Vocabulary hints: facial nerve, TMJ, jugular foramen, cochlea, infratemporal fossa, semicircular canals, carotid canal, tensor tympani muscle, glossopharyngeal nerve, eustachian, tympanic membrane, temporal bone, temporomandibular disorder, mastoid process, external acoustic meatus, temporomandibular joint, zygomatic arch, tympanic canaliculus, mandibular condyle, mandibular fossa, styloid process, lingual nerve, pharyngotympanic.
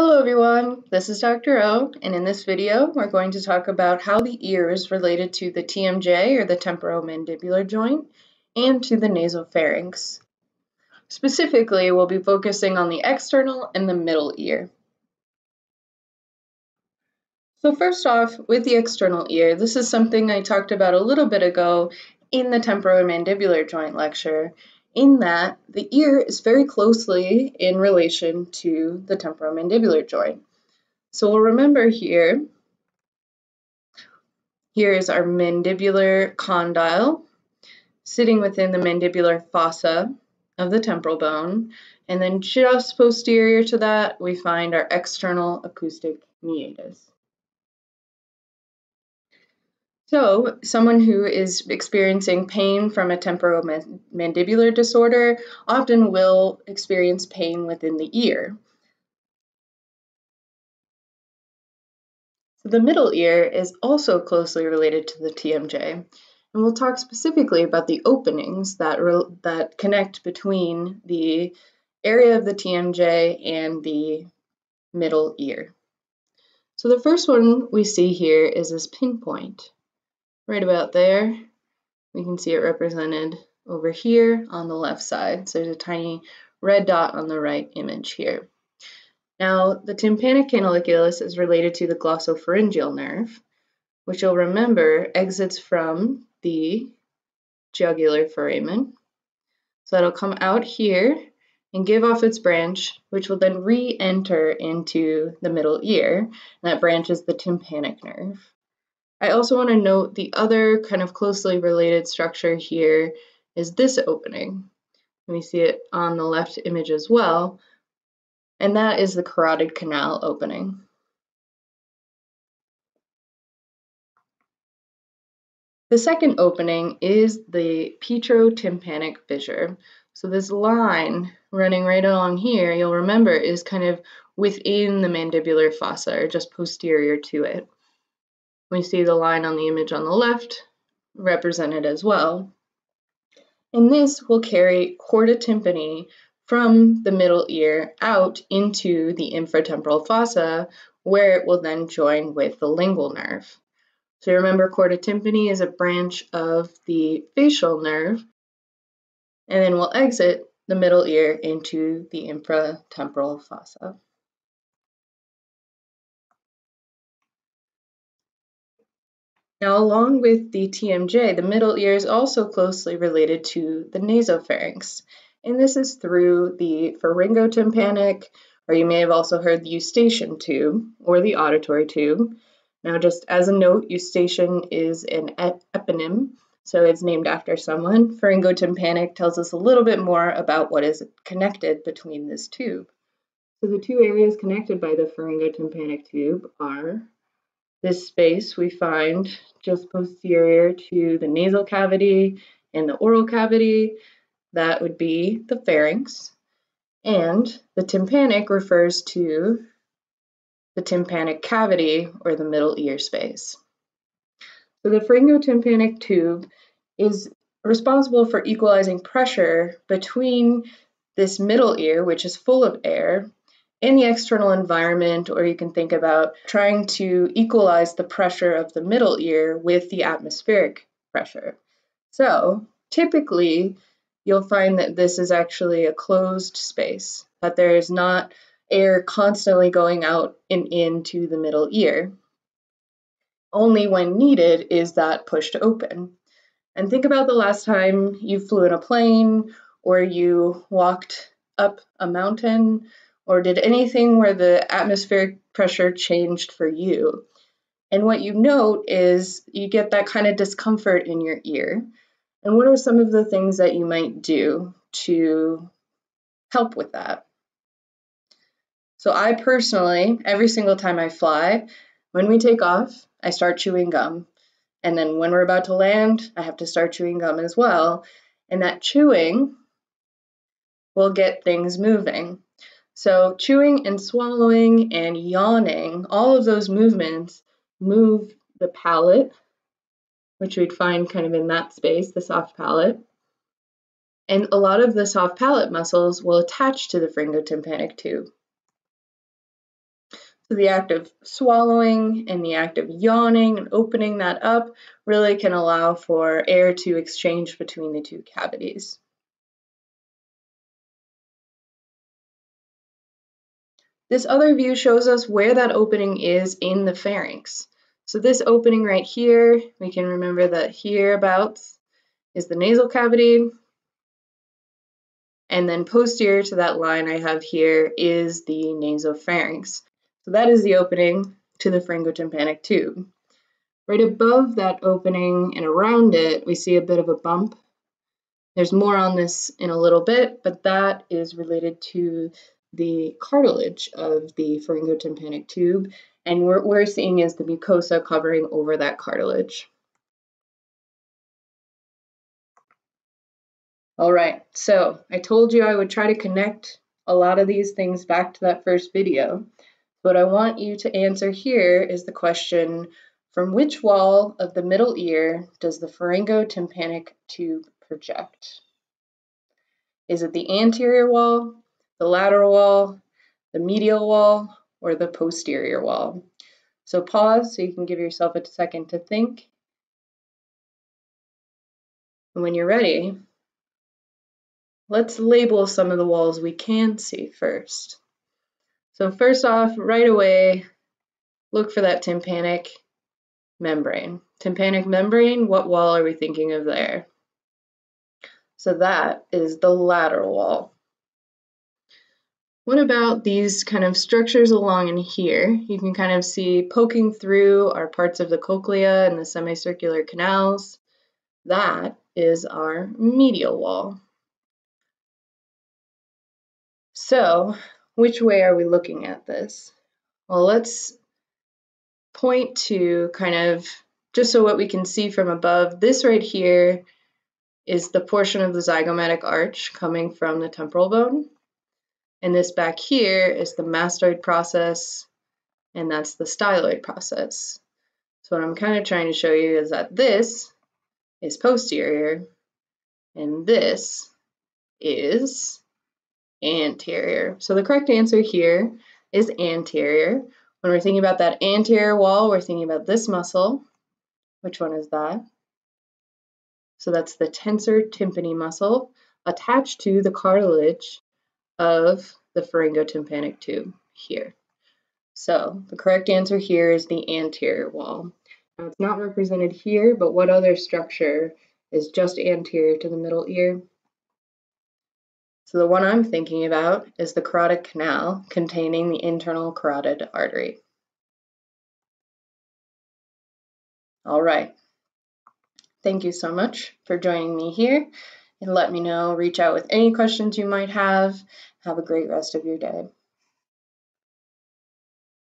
Hello everyone, this is Dr. O, and in this video we're going to talk about how the ear is related to the TMJ or the temporomandibular joint and to the nasopharynx. Specifically, we'll be focusing on the external and the middle ear. So first off, with the external ear, this is something I talked about a little bit ago in the temporomandibular joint lecture, in that the ear is very closely in relation to the temporomandibular joint. So we'll remember here is our mandibular condyle sitting within the mandibular fossa of the temporal bone, and then just posterior to that we find our external acoustic meatus. So, someone who is experiencing pain from a temporomandibular disorder often will experience pain within the ear. So the middle ear is also closely related to the TMJ, and we'll talk specifically about the openings that connect between the area of the TMJ and the middle ear. So the first one we see here is this pinpoint. Right about there, we can see it represented over here on the left side. So there's a tiny red dot on the right image here. Now, the tympanic canaliculus is related to the glossopharyngeal nerve, which you'll remember exits from the jugular foramen. So that'll come out here and give off its branch, which will then re-enter into the middle ear. And that branch is the tympanic nerve. I also want to note the other kind of closely related structure here is this opening. And we see it on the left image as well, and that is the carotid canal opening. The second opening is the petrotympanic fissure. So this line running right along here, you'll remember, is kind of within the mandibular fossa, or just posterior to it. We see the line on the image on the left represented as well. And this will carry chorda tympani from the middle ear out into the infratemporal fossa, where it will then join with the lingual nerve. So remember, chorda tympani is a branch of the facial nerve, and then we'll exit the middle ear into the infratemporal fossa. Now, along with the TMJ, the middle ear is also closely related to the nasopharynx, and this is through the pharyngotympanic, or you may have also heard the eustachian tube, or the auditory tube. Now, just as a note, eustachian is an eponym, so it's named after someone. Pharyngotympanic tells us a little bit more about what is connected between this tube. So the two areas connected by the pharyngotympanic tube are this space we find just posterior to the nasal cavity and the oral cavity. That would be the pharynx. And the tympanic refers to the tympanic cavity, or the middle ear space. So the pharyngotympanic tube is responsible for equalizing pressure between this middle ear, which is full of air, in the external environment, or you can think about trying to equalize the pressure of the middle ear with the atmospheric pressure. So typically, you'll find that this is actually a closed space, that there is not air constantly going out and into the middle ear. Only when needed is that pushed open. And think about the last time you flew in a plane, or you walked up a mountain, or did anything where the atmospheric pressure changed for you. And what you note is you get that kind of discomfort in your ear. And what are some of the things that you might do to help with that? So I personally, every single time I fly, when we take off, I start chewing gum. And then when we're about to land, I have to start chewing gum as well. And that chewing will get things moving. So chewing and swallowing and yawning, all of those movements move the palate, which we'd find kind of in that space, the soft palate. And a lot of the soft palate muscles will attach to the pharyngotympanic tube. So the act of swallowing and the act of yawning and opening that up really can allow for air to exchange between the two cavities. This other view shows us where that opening is in the pharynx. So this opening right here, we can remember that hereabouts is the nasal cavity. And then posterior to that line I have here is the nasopharynx. So that is the opening to the pharyngotympanic tube. Right above that opening and around it, we see a bit of a bump. There's more on this in a little bit, but that is related to the cartilage of the pharyngotympanic tube, and what we're seeing is the mucosa covering over that cartilage. All right, so I told you I would try to connect a lot of these things back to that first video. What I want you to answer here is the question, from which wall of the middle ear does the pharyngotympanic tube project? Is it the anterior wall, the lateral wall, the medial wall, or the posterior wall? So pause so you can give yourself a second to think. And when you're ready, let's label some of the walls we can see first. So first off, right away, look for that tympanic membrane. Tympanic membrane, what wall are we thinking of there? So that is the lateral wall. What about these kind of structures along in here? You can kind of see poking through are parts of the cochlea and the semicircular canals. That is our medial wall. So which way are we looking at this? Well, let's point to kind of, just so what we can see from above, this right here is the portion of the zygomatic arch coming from the temporal bone. And this back here is the mastoid process, and that's the styloid process. So what I'm kind of trying to show you is that this is posterior, and this is anterior. So the correct answer here is anterior. When we're thinking about that anterior wall, we're thinking about this muscle. Which one is that? So that's the tensor tympani muscle attached to the cartilage of the pharyngotympanic tube here. So the correct answer here is the anterior wall. Now it's not represented here, but what other structure is just anterior to the middle ear? So the one I'm thinking about is the carotid canal containing the internal carotid artery. All right. Thank you so much for joining me here. And let me know, reach out with any questions you might have. Have a great rest of your day.